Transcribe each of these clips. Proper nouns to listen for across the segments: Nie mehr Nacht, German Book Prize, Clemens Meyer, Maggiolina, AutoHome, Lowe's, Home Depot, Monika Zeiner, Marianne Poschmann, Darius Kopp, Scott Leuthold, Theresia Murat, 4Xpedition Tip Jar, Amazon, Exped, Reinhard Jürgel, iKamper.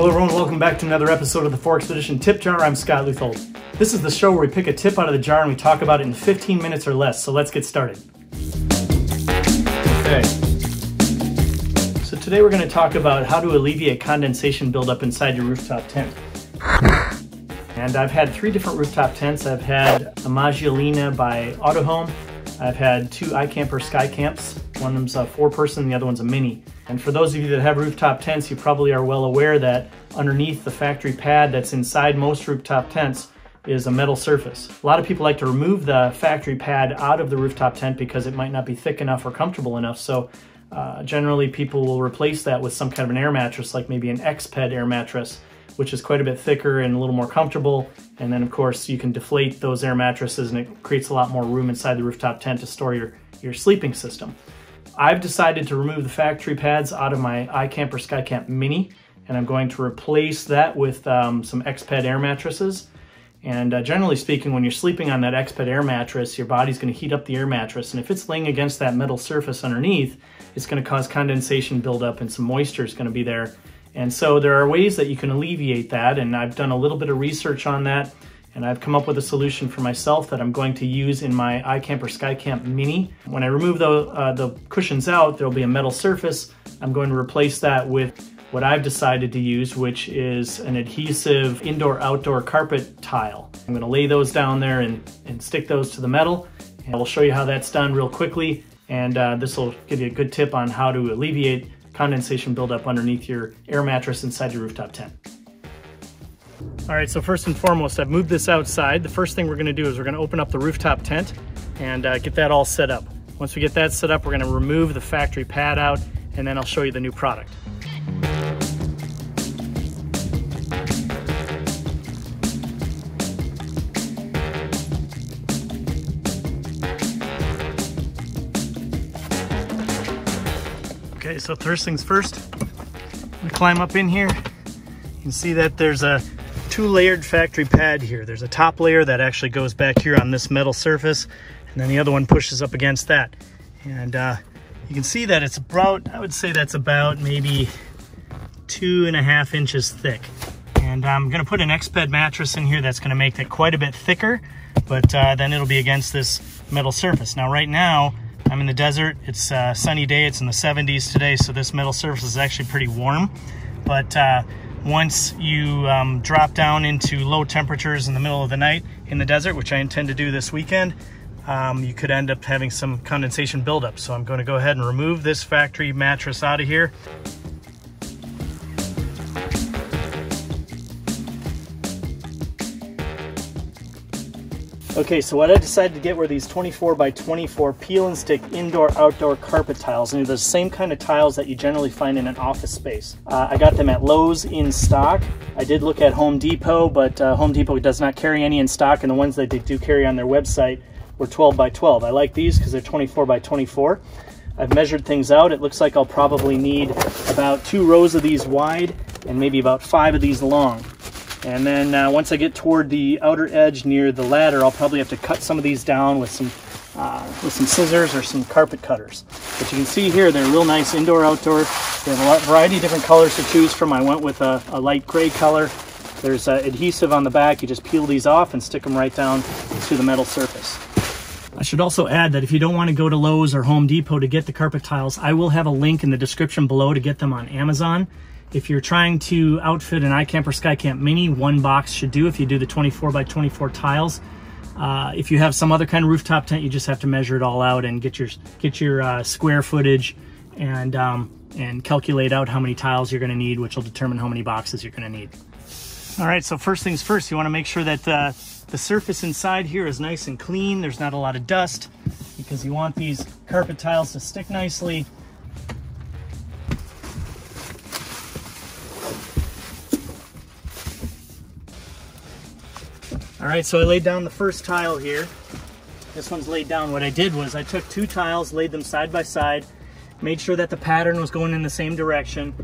Hello everyone, welcome back to another episode of the 4Xpedition Tip Jar. I'm Scott Leuthold. This is the show where we pick a tip out of the jar and we talk about it in 15 minutes or less, so let's get started. Okay. So today we're going to talk about how to alleviate condensation buildup inside your rooftop tent. And I've had three different rooftop tents. I've had a Maggiolina by AutoHome. I've had two iKamper Skycamps. One of them's a 4-person, the other one's a mini. And for those of you that have rooftop tents, you probably are well aware that underneath the factory pad that's inside most rooftop tents is a metal surface. A lot of people like to remove the factory pad out of the rooftop tent because it might not be thick enough or comfortable enough. So generally people will replace that with some kind of an air mattress, like maybe an Exped air mattress, which is quite a bit thicker and a little more comfortable. And then of course you can deflate those air mattresses and it creates a lot more room inside the rooftop tent to store your sleeping system. I've decided to remove the factory pads out of my iKamper Skycamp Mini, and I'm going to replace that with some Exped air mattresses. And generally speaking, when you're sleeping on that Exped air mattress, your body's gonna heat up the air mattress. And if it's laying against that metal surface underneath, it's gonna cause condensation buildup and some moisture is gonna be there. And so there are ways that you can alleviate that, and I've done a little bit of research on that, and I've come up with a solution for myself that I'm going to use in my iKamper Skycamp Mini. When I remove the cushions out, there'll be a metal surface. I'm going to replace that with what I've decided to use, which is an adhesive indoor-outdoor carpet tile. I'm gonna lay those down there and stick those to the metal. And I'll show you how that's done real quickly, and this will give you a good tip on how to alleviate condensation buildup underneath your air mattress inside your rooftop tent. All right, so first and foremost, I've moved this outside. The first thing we're gonna do is we're gonna open up the rooftop tent and get that all set up. Once we get that set up, we're gonna remove the factory pad out, and then I'll show you the new product. Okay, so first things first, we climb up in here. You can see that there's a two-layered factory pad here. There's a top layer that actually goes back here on this metal surface, and then the other one pushes up against that. And you can see that it's about, I would say that's about maybe 2.5 inches thick. And I'm gonna put an Exped mattress in here that's gonna make that quite a bit thicker, but then it'll be against this metal surface. Now right now, I'm in the desert. It's a sunny day, it's in the 70s today, so this metal surface is actually pretty warm. But once you drop down into low temperatures in the middle of the night in the desert, which I intend to do this weekend, you could end up having some condensation buildup. So I'm going to go ahead and remove this factory mattress out of here. Okay, so what I decided to get were these 24 by 24 peel and stick indoor-outdoor carpet tiles, and they're the same kind of tiles that you generally find in an office space. I got them at Lowe's in stock. I did look at Home Depot, but Home Depot does not carry any in stock, and the ones that they do carry on their website were 12 by 12. I like these because they're 24 by 24. I've measured things out. It looks like I'll probably need about 2 rows of these wide and maybe about 5 of these long. And then once I get toward the outer edge near the ladder, I'll probably have to cut some of these down with some scissors or some carpet cutters. But you can see here, they're real nice indoor-outdoor. They have a variety of different colors to choose from. I went with a light gray color. There's adhesive on the back. You just peel these off and stick them right down to the metal surface. I should also add that if you don't want to go to Lowe's or Home Depot to get the carpet tiles, I will have a link in the description below to get them on Amazon. If you're trying to outfit an iKamper Skycamp Mini, 1 box should do if you do the 24 by 24 tiles. If you have some other kind of rooftop tent, you just have to measure it all out and get your square footage and calculate out how many tiles you're gonna need, which will determine how many boxes you're gonna need. All right, so first things first, you wanna make sure that the surface inside here is nice and clean. There's not a lot of dust because you want these carpet tiles to stick nicely. All right, so I laid down the first tile here. This one's laid down. What I did was I took 2 tiles, laid them side by side, made sure that the pattern was going in the same direction,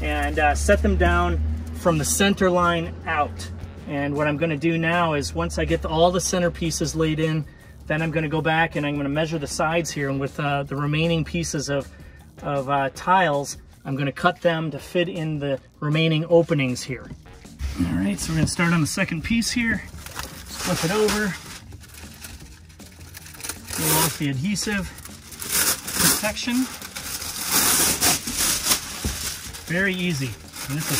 and set them down from the center line out. And what I'm gonna do now is once I get all the center pieces laid in, then I'm gonna go back and I'm gonna measure the sides here, and with the remaining pieces of tiles, I'm gonna cut them to fit in the remaining openings here. All right, so we're gonna start on the second piece here. Flip it over, peel off the adhesive protection. Very easy. And this is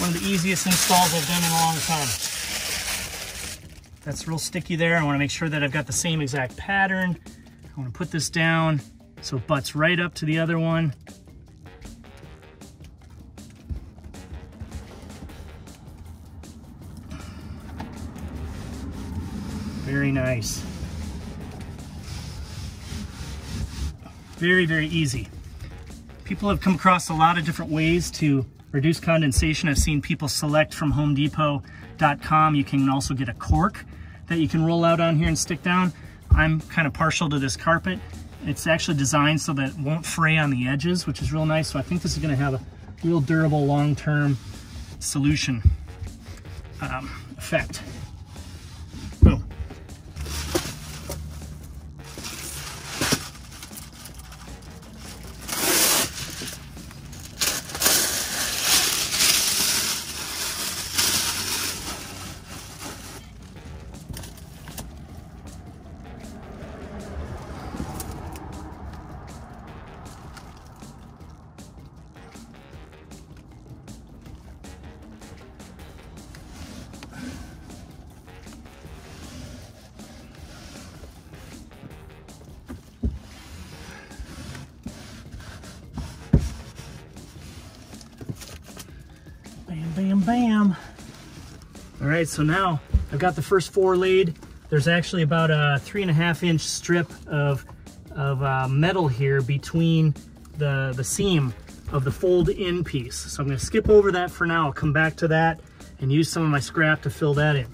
one of the easiest installs I've done in a long time. That's real sticky there. I wanna make sure that I've got the same exact pattern. I wanna put this down so it butts right up to the other one. Very nice. Very, very easy. People have come across a lot of different ways to reduce condensation. I've seen people select from HomeDepot.com. You can also get a cork that you can roll out on here and stick down. I'm kind of partial to this carpet. It's actually designed so that it won't fray on the edges, which is real nice. So I think this is going to have a real durable long-term solution effect. Boom. Bam. All right, so now I've got the first four laid. There's actually about a 3.5 inch strip of metal here between the seam of the fold in piece. So I'm gonna skip over that for now. I'll come back to that and use some of my scrap to fill that in.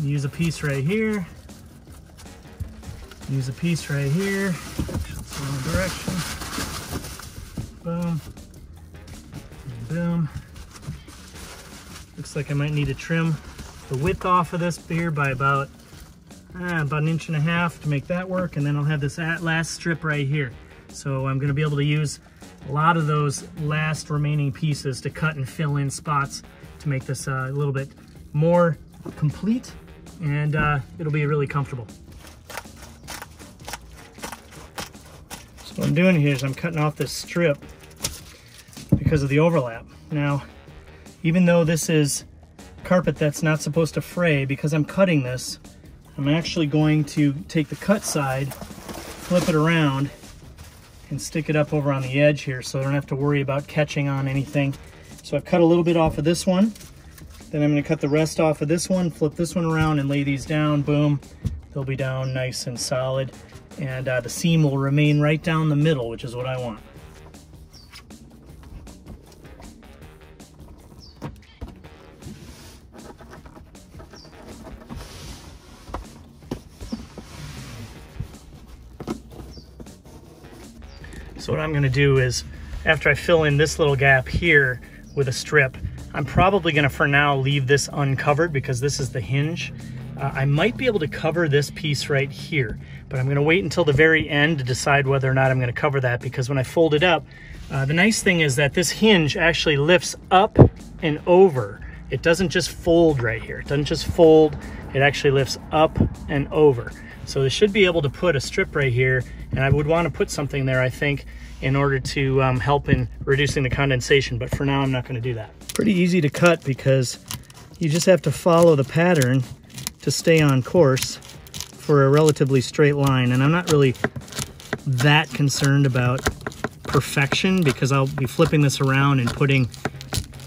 Use a piece right here. Use a piece right here. Just in the direction. Boom, and boom. Looks like I might need to trim the width off of this here by about 1.5 inches to make that work, and then I'll have this last strip right here. So I'm gonna be able to use a lot of those last remaining pieces to cut and fill in spots to make this a little bit more complete, and it'll be really comfortable. What I'm doing here is I'm cutting off this strip because of the overlap. Now, even though this is carpet that's not supposed to fray, because I'm cutting this, I'm actually going to take the cut side, flip it around, and stick it up over on the edge here so I don't have to worry about catching on anything. So I've cut a little bit off of this one, then I'm gonna cut the rest off of this one, flip this one around and lay these down, boom. They'll be down nice and solid. And the seam will remain right down the middle, which is what I want. So what I'm gonna do is, after I fill in this little gap here with a strip, I'm probably gonna for now leave this uncovered because this is the hinge. I might be able to cover this piece right here, but I'm gonna wait until the very end to decide whether or not I'm gonna cover that, because when I fold it up, the nice thing is that this hinge actually lifts up and over. It doesn't just fold right here. It doesn't just fold, it actually lifts up and over. So they should be able to put a strip right here, and I would wanna put something there, I think, in order to help in reducing the condensation, but for now I'm not gonna do that. Pretty easy to cut because you just have to follow the pattern to stay on course for a relatively straight line. And I'm not really that concerned about perfection because I'll be flipping this around and putting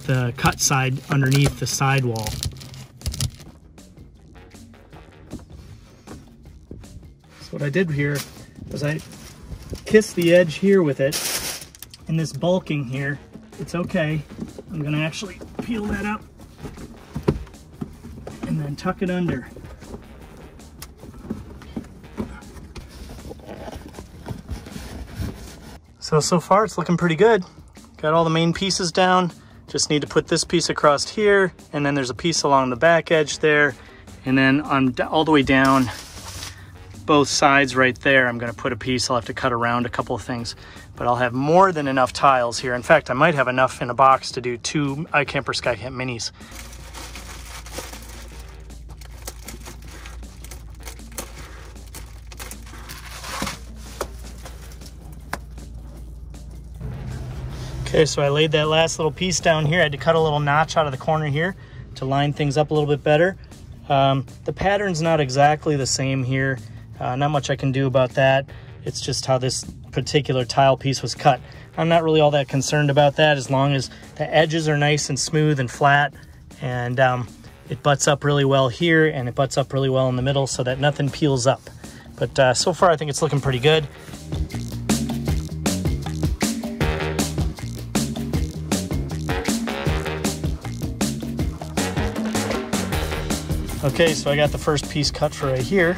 the cut side underneath the sidewall. So what I did here was I kissed the edge here with it, and this bulking here, it's okay. I'm gonna actually peel that up and then tuck it under. So far it's looking pretty good. Got all the main pieces down. Just need to put this piece across here, and then there's a piece along the back edge there, and then on all the way down both sides right there. I'm going to put a piece. I'll have to cut around a couple of things, but I'll have more than enough tiles here. In fact, I might have enough in a box to do 2 iKamper Skycamp Minis. Okay, so I laid that last little piece down here. I had to cut a little notch out of the corner here to line things up a little bit better. The pattern's not exactly the same here. Not much I can do about that. It's just how this particular tile piece was cut. I'm not really all that concerned about that as long as the edges are nice and smooth and flat, and it butts up really well here and it butts up really well in the middle so that nothing peels up. But so far I think it's looking pretty good. Okay, so I got the first piece cut for right here.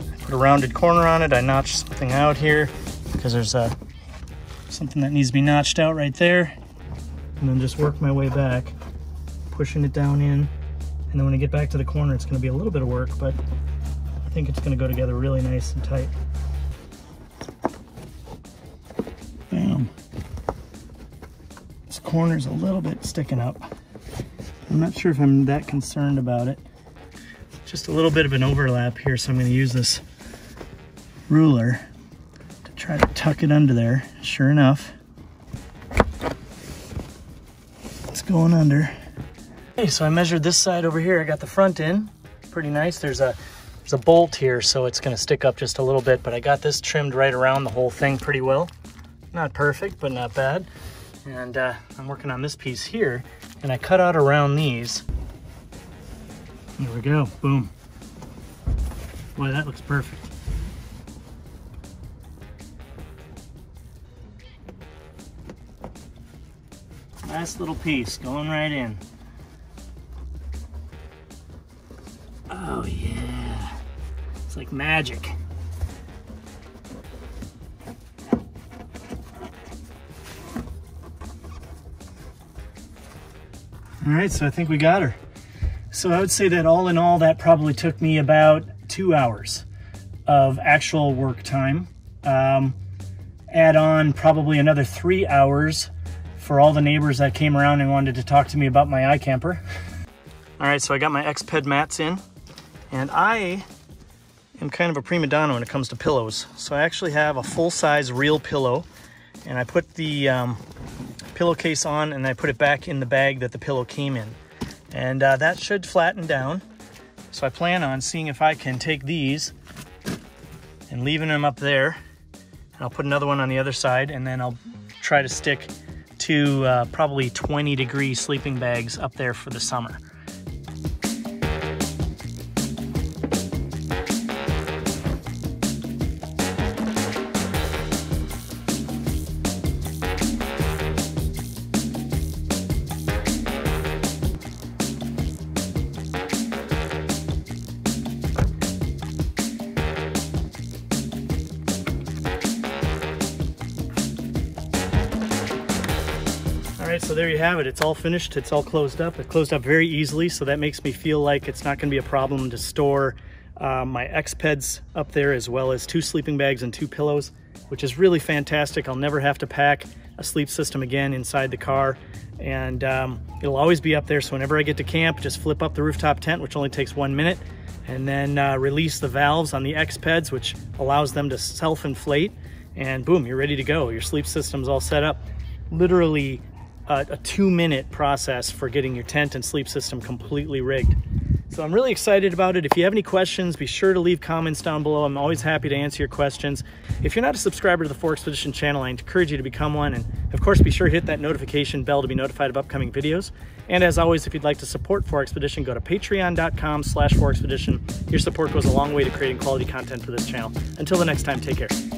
I put a rounded corner on it. I notched something out here because there's something that needs to be notched out right there. And then just work my way back, pushing it down in. And then when I get back to the corner, it's going to be a little bit of work, but I think it's going to go together really nice and tight. Bam. This corner's a little bit sticking up. I'm not sure if I'm that concerned about it. Just a little bit of an overlap here, so I'm going to use this ruler to try to tuck it under there. Sure enough, it's going under. Okay, so I measured this side over here. I got the front in pretty nice. There's a bolt here, so it's going to stick up just a little bit, but I got this trimmed right around the whole thing pretty well. Not perfect, but not bad. And I'm working on this piece here, and I cut out around these. There we go, boom. Boy, that looks perfect. Last little piece, going right in. Oh yeah, it's like magic. All right, so I think we got her. So I would say that all in all, that probably took me about 2 hours of actual work time. Add on probably another 3 hours for all the neighbors that came around and wanted to talk to me about my iKamper. All right, so I got my Exped mats in, and I am kind of a prima donna when it comes to pillows. So I actually have a full-size real pillow, and I put the pillowcase on, and I put it back in the bag that the pillow came in. And that should flatten down. So I plan on seeing if I can take these and leaving them up there. And I'll put another one on the other side, and then I'll try to stick to probably 20-degree sleeping bags up there for the summer. So there you have it. It's all finished. It's all closed up. It closed up very easily, so that makes me feel like it's not going to be a problem to store my Expeds up there, as well as 2 sleeping bags and 2 pillows, which is really fantastic. I'll never have to pack a sleep system again inside the car, and it'll always be up there. So whenever I get to camp, just flip up the rooftop tent, which only takes 1 minute, and then release the valves on the Expeds, which allows them to self-inflate, and boom, you're ready to go. Your sleep system's all set up. Literally a 2-minute process for getting your tent and sleep system completely rigged. So I'm really excited about it. If you have any questions, be sure to leave comments down below. I'm always happy to answer your questions. If you're not a subscriber to the 4Xpedition channel, I encourage you to become one. And of course, be sure to hit that notification bell to be notified of upcoming videos. And as always, if you'd like to support 4Xpedition, go to patreon.com/4Xpedition. Your support goes a long way to creating quality content for this channel. Until the next time, take care.